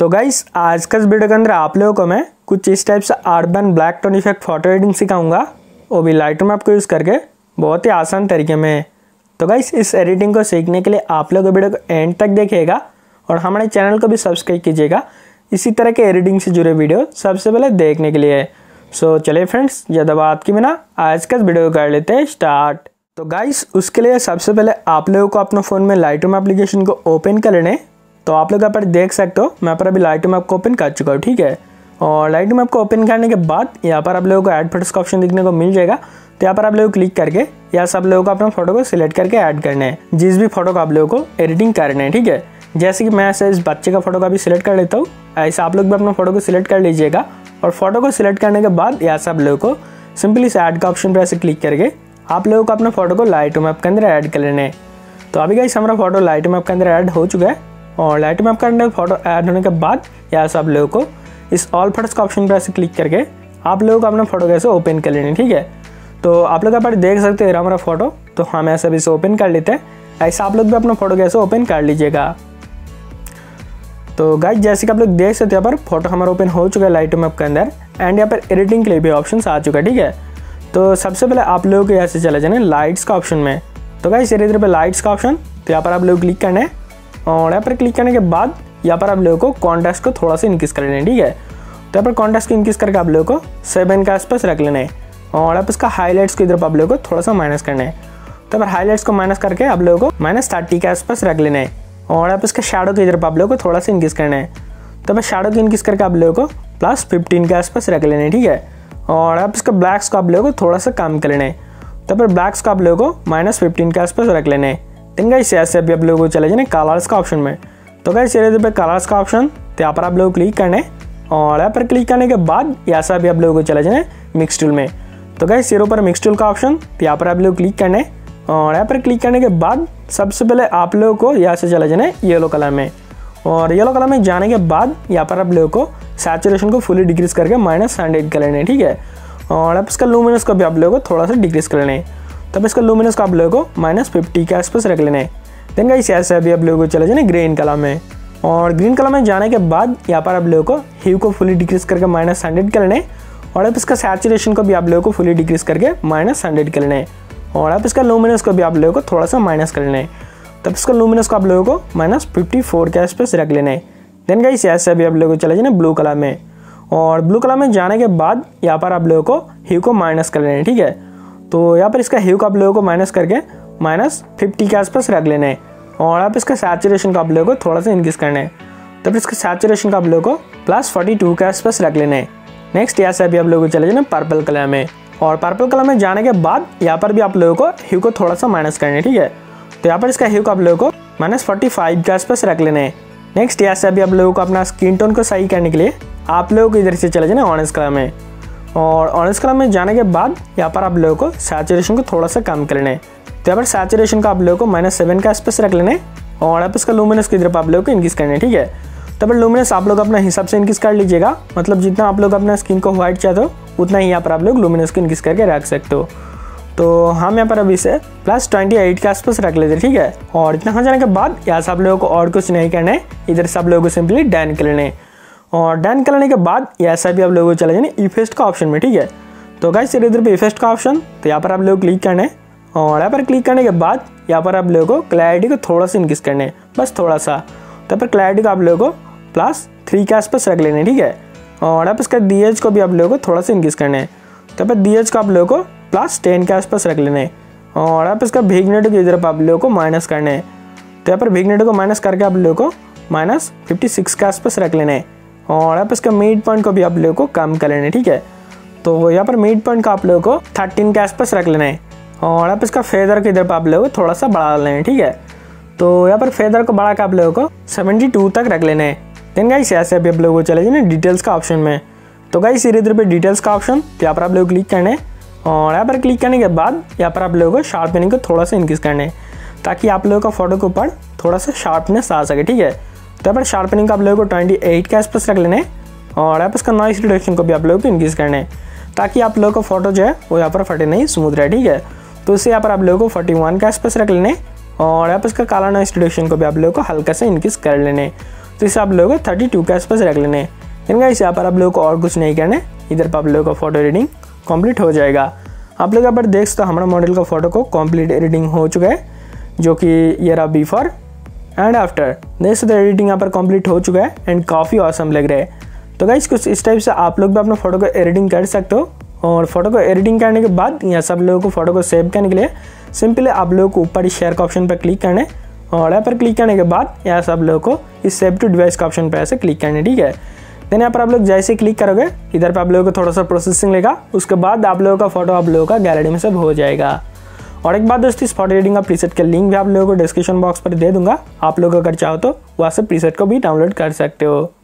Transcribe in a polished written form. तो गाइस आज का इस वीडियो के अंदर आप लोगों को मैं कुछ इस टाइप से urban black tone effect photo editing सिखाऊंगा, वो भी लाइटरूम ऐप को यूज़ करके बहुत ही आसान तरीके में। तो गाइस इस एडिटिंग को सीखने के लिए आप लोग वीडियो को एंड तक देखिएगा और हमारे चैनल को भी सब्सक्राइब कीजिएगा इसी तरह के एडिटिंग से जुड़े वीडियो सबसे पहले देखने के लिए। सो चलिए फ्रेंड्स, ज़्यादा बात की बिना आज का वीडियो कर लेते हैं स्टार्ट। तो गाइस उसके लिए सबसे पहले आप लोगों को अपने फ़ोन में लाइटरूम एप्लीकेशन को ओपन कर लेने। तो आप लोग यहाँ पर देख सकते हो, मैं यहाँ पर अभी लाइटरूम ऐप को ओपन कर चुका हूँ, ठीक है। और लाइटरूम ऐप को ओपन करने के बाद यहाँ पर आप लोगों को ऐड फोटोज़ का ऑप्शन देखने को मिल जाएगा। तो यहाँ पर आप लोग क्लिक करके या सब लोगों को अपना फोटो को सिलेक्ट करके ऐड करना है, जिस भी फोटो को आप लोगों को एडिटिंग करना है, ठीक है। जैसे कि मैं ऐसे इस बच्चे का फोटो का भी सिलेक्ट कर लेता हूँ, ऐसे आप लोग भी अपना फोटो को सिलेक्ट कर लीजिएगा। और फोटो को सिलेक्ट करने के बाद यहाँ से आप लोगों को सिंपली इस ऐड का ऑप्शन पर ऐसे क्लिक करके आप लोगों को अपना फोटो को लाइटरूम ऐप के अंदर ऐड कर लेना है। तो अभी गाइस हमारा फोटो लाइटरूम ऐप के अंदर ऐड हो चुका है। और लाइटरूम ऐप के अंदर फोटो ऐड होने के बाद यहाँ से आप लोगों को इस ऑल फोटोज़ का ऑप्शन पर ऐसे क्लिक करके आप लोगों को अपना फोटो कैसे ओपन कर लेना है, ठीक है। तो आप लोग यहाँ पर देख सकते हैं हमारा फोटो, तो हम ऐसे भी इसे ओपन कर लेते हैं। ऐसा आप लोग भी अपना फोटो कैसे ओपन कर लीजिएगा। तो गाइस जैसे कि आप लोग देख सकते हैं यहाँ पर फोटो हमारा ओपन हो चुका है लाइटरूम ऐप के अंदर, एंड यहाँ पर एडिटिंग के लिए भी ऑप्शन आ चुका है, ठीक है। तो सबसे पहले आप लोगों को यहाँ से चले जाना है लाइट्स का ऑप्शन में। तो गाइस इधर इधर पे लाइट्स का ऑप्शन, तो यहाँ पर आप लोग क्लिक करना है। और यहाँ पर क्लिक करने के बाद यहाँ पर आप लोगों को कॉन्ट्रास्ट को थोड़ा सा इंक्रीज कर लेना है, ठीक है। तो यहाँ पर कॉन्ट्रास्ट को इंक्रीज करके आप लोगों को 7 के आसपास रख लेना है। और आप इसका हाईलाइट्स को इधर पर आप लोगों को थोड़ा सा माइनस करना है। तो यहाँ पर हाईलाइट्स को माइनस करके आप लोगों को -30 के आसपास रख लेना है। और आप इसका शैडो को इधर पर आप लोगों को थोड़ा सा इंक्रीज करना है। तो पर शैडो को इंक्रीज करके आप लोगों को +15 के आसपास रख लेना है, ठीक है। और आप इसका ब्लैक्स को आप लोगों को थोड़ा सा कम कर लेना है। तो पर ब्लैक्स को आप लोगों को -15 के आसपास रख लेना है। देन गाइस ऐसे अभी आप लोगों को चले जाना कलर्स का ऑप्शन में। तो गाइस इधर पे कलर्स का ऑप्शन, तो यहाँ पर आप लोगों को क्लिक करना है। और यहाँ पर क्लिक करने के बाद यहाँ से अभी आप लोगों को चले जाना मिक्स टूल में। तो गाइस इधर पर मिक्स टूल का ऑप्शन, तो यहाँ पर आप लोग क्लिक करना है। और यहाँ पर क्लिक करने के बाद सबसे पहले आप लोगों को यहाँ से चले जाना येलो कलर में। और येलो कलर में जाने के बाद यहाँ पर आप लोगों को सैचुरेशन को फुली डिक्रीज करके -100 कर लेना है, ठीक है। और अब इसका लूमिनस को भी आप लोगों को थोड़ा सा डिक्रीज कर लेना है। तब इसका लूमिनस को आप लोगों को -50 के आसपास रख लेना है। देन गाइस ऐसे अभी आप लोगों को चले जाना ग्रीन कलर में। और ग्रीन कलर में जाने के बाद यहाँ पर आप लोगों को ह्यू को फुली डिक्रीज करके -100 कर लेना है। और अब इसका सैचुरेशन को भी आप लोगों को फुली डिक्रीज करके -100 कर लेना है। और अब इसका लूमिनस को भी आप लोगों को थोड़ा सा माइनस कर लेना है। तब इसका लूमिनस को आप लोगों को -54 के आसपास रख लेना है। देन गाइस ऐसे अभी आप लोगों को चले जाना ब्लू कलर में। और ब्लू कलर में जाने के बाद यहाँ पर आप लोगों को ह्यू को माइनस कर लेना है, ठीक है। तो यहाँ पर इसका ह्यू को आप लोगों को माइनस करके -50 के आसपास रख लेना है। और आप इसका सैचुरेशन को आप लोगों को थोड़ा सा इंक्रीज करना है। तब इसका सैचुरेशन को आप लोगों को +42 के आसपास रख लेना है। नेक्स्ट यहाँ से अभी आप लोगों को चले जाना पर्पल कलर में। और पर्पल कलर में जाने के बाद यहाँ पर भी आप लोगों को ह्यू को थोड़ा सा माइनस करना है, ठीक है। तो यहाँ पर इसका ह्यू को आप लोगों को -45 के आसपास रख लेना है। नेक्स्ट यहाँ से अभी आप लोगों को अपना स्किन टोन को सही करने के लिए आप लोगों को इधर से चले जाना ऑरेंज कलर में। और ऑरेंज कलर में जाने के बाद यहाँ पर आप लोगों को सैचुरेशन को थोड़ा सा कम कर लेना है। तो यहाँ पर सैचुरेशन को आप लोगों को -7 के आसपास रख लेना है। और आप इसका लूमिनस को इधर पर आप लोगों को इंक्रीज करना है, ठीक है। तो पर लूमिनस आप लोग अपने हिसाब से इंक्रीज कर लीजिएगा, मतलब जितना आप लोग अपना स्किन को व्हाइट चाहते हो उतना ही यहाँ पर आप लोग लूमिनस को इंक्रीज करके रख सकते हो। तो हम यहाँ पर अभी से +28 के आसपास रख लेते हैं, ठीक है। और इतना हो जाने के बाद यहाँ से आप लोगों को और कुछ नहीं करना है, इधर से आप लोगों को सिंपली डन कर लेना है। और डन कर लेने के बाद यहाँ से भी आप लोगों को चले जाना इफेस्ट का ऑप्शन में, ठीक है। तो गाइस इधर पर इफेस्ट का ऑप्शन, तो यहाँ पर आप लोग क्लिक करना है। और यहाँ पर क्लिक करने के बाद यहाँ पर आप लोगों को क्लैरिटी को थोड़ा सा इंक्रीज करना है, बस थोड़ा सा। तो पर क्लैरिटी को आप लोगों को +3 के आसपास रख लेना है, ठीक है। और आप इसका DH को भी आप लोगों को थोड़ा सा इंक्रीज करना है। तो पर DH को आप लोगों को +10 के आसपास रख लेना है। और आप इसका विग्नेट को इधर पर आप लोगों को माइनस करना है। तो यहाँ पर विग्नेट को माइनस करके आप लोगों को -56 के आसपास रख लेना है। और आप इसका मिड पॉइंट को भी आप लोगों को कम कर लेना है, ठीक है। तो यहाँ पर मिड पॉइंट का आप लोगों को 13 के आसपास रख लेना है। और आप इसका फेदर को इधर पर आप लोगों को थोड़ा सा बढ़ा लेना है, ठीक है। तो यहाँ पर फेदर को बढ़ा के आप लोगों को 72 तक रख लेना है। देन गाइस ऐसे अभी आप लोगों को चले जाना डिटेल्स का ऑप्शन में। तो गाइस इधर पे डिटेल्स का ऑप्शन, तो यहाँ पर आप लोग क्लिक करना है। और यहाँ पर क्लिक करने के बाद यहाँ पर आप लोगों को शार्पनिंग को थोड़ा सा इंक्रीज करना है, ताकि आप लोगों का फोटो के ऊपर थोड़ा सा शार्पनेस आ सके, ठीक है। तो यहाँ पर शार्पनिंग को आप लोगों को 28 के आसपास रख लेना है। और यहाँ पर इसका नॉइस रिडक्शन को भी आप लोगों को इंक्रीज करना है, ताकि आप लोगों का फोटो जो है वो यहाँ पर फटे नहीं, स्मूथ रहे, ठीक है। तो इसे यहाँ पर आप लोगों को 41 के आसपास रख लेना है। और आप इसका काला नॉइस रिडक्शन को भी आप लोगों को हल्का से इनक्रीज कर लेने, तो इसे आप लोगों को 32 के आसपास रख लेने। लेकिन इसे यहाँ पर आप लोगों को और कुछ नहीं करने, इधर पर आप लोगों का फोटो एडिटिंग कंप्लीट हो जाएगा। आप लोग यहाँ पर देख सकते हो हमारा मॉडल का फ़ोटो को कंप्लीट एडिटिंग हो चुका है, जो कि ये रहा बिफोर एंड आफ्टर। देख सकते हो एडिटिंग यहाँ पर कंप्लीट हो चुका है एंड काफ़ी ऑसम लग रहा है। तो गाइस कुछ इस टाइप से आप लोग भी अपना फ़ोटो को एडिटिंग कर सकते हो। और फोटो को एडिटिंग करने के बाद यहाँ सब लोगों को फ़ोटो को सेव करने के लिए सिंपली आप लोगों को ऊपर शेयर का ऑप्शन पर क्लिक करना है, और यहाँ पर क्लिक करने के बाद यहाँ सब लोगों को इस सेव टू डिवाइस का ऑप्शन पर ऐसे क्लिक करना है, ठीक है। देन यहाँ पर आप लोग जैसे क्लिक करोगे इधर पर आप लोगों को थोड़ा सा प्रोसेसिंग लेगा, उसके बाद आप लोगों का फोटो आप लोगों का गैलरी में सब हो जाएगा। और एक बात दोस्तों, इस फोटो एडिटिंग का प्रीसेट का लिंक भी आप लोगों को डिस्क्रिप्शन बॉक्स पर दे दूंगा, आप लोग अगर चाहो तो वहाँ से प्रीसेट को भी डाउनलोड कर सकते हो।